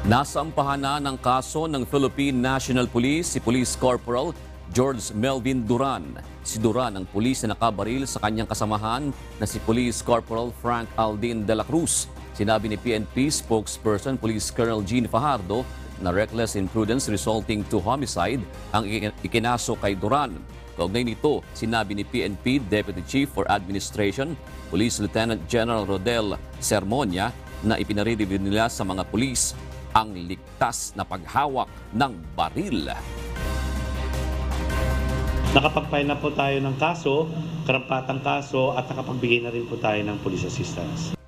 Nasampahan na ng kaso ng Philippine National Police si Police Corporal George Melvin Duran. Si Duran ang pulis na nakabaril sa kanyang kasamahan na si Police Corporal Frank Aldin de la Cruz. Sinabi ni PNP spokesperson Police Colonel Jean Fajardo na reckless imprudence resulting to homicide ang ikinaso kay Duran. Kaugnay nito, sinabi ni PNP Deputy Chief for Administration, Police Lieutenant General Rodel Sermonya na ipinaririnig nila sa mga pulis ang ligtas na paghawak ng baril. Nakapag-file na po tayo ng kaso, karampatang kaso, at nakapagbigay na rin po tayo ng police assistance.